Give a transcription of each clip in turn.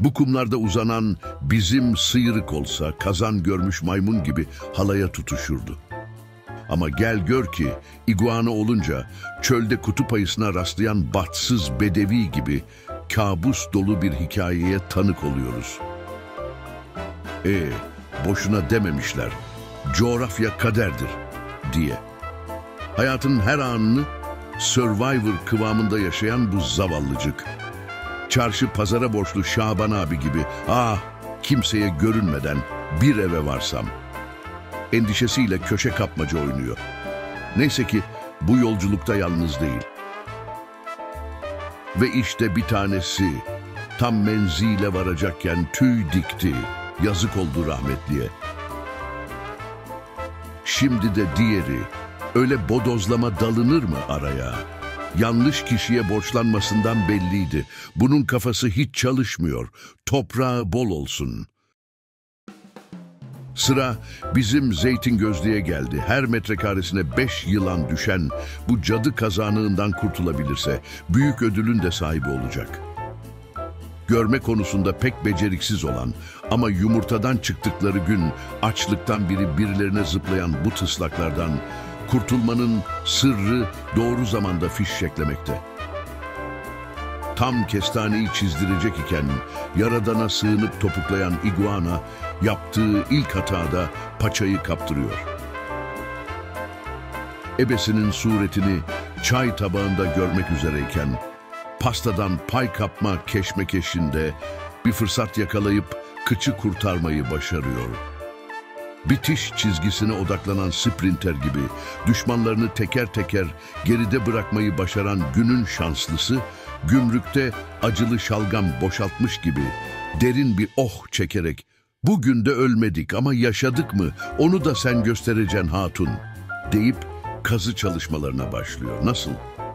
Bu kumlarda uzanan bizim sıyrık olsa kazan görmüş maymun gibi halaya tutuşurdu. Ama gel gör ki iguana olunca çölde kutup ayısına rastlayan bahtsız bedevi gibi kabus dolu bir hikayeye tanık oluyoruz. Boşuna dememişler, coğrafya kaderdir diye. Hayatın her anını Survivor kıvamında yaşayan bu zavallıcık. Çarşı pazara borçlu Şaban abi gibi, kimseye görünmeden bir eve varsam. Endişesiyle köşe kapmaca oynuyor. Neyse ki bu yolculukta yalnız değil. Ve işte bir tanesi tam menzile varacakken tüy dikti. Yazık oldu rahmetliye. Şimdi de diğeri, öyle bodozlama dalınır mı araya? Yanlış kişiye borçlanmasından belliydi. Bunun kafası hiç çalışmıyor. Toprağı bol olsun. Sıra bizim Zeytingözlü'ye geldi. Her metrekaresine 5 yılan düşen bu cadı kazanığından kurtulabilirse büyük ödülün de sahibi olacak. Görme konusunda pek beceriksiz olan ama yumurtadan çıktıkları gün açlıktan birilerine zıplayan bu tıslaklardan kurtulmanın sırrı doğru zamanda fişeklemekte. Tam kestaneyi çizdirecek iken yaradana sığınıp topuklayan iguana yaptığı ilk hatada paçayı kaptırıyor. Ebesinin suretini çay tabağında görmek üzereyken pastadan pay kapma keşmekeşinde bir fırsat yakalayıp kıçı kurtarmayı başarıyor. Bitiş çizgisine odaklanan sprinter gibi düşmanlarını teker teker geride bırakmayı başaran günün şanslısı, gümrükte acılı şalgam boşaltmış gibi derin bir oh çekerek "Bugün de ölmedik ama yaşadık mı? Onu da sen göstereceksin hatun" deyip kazı çalışmalarına başlıyor. Nasıl?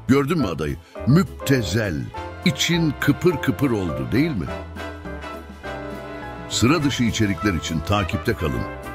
Gördün mü adayı? Müptezel, için kıpır kıpır oldu değil mi? Sıra dışı içerikler için takipte kalın.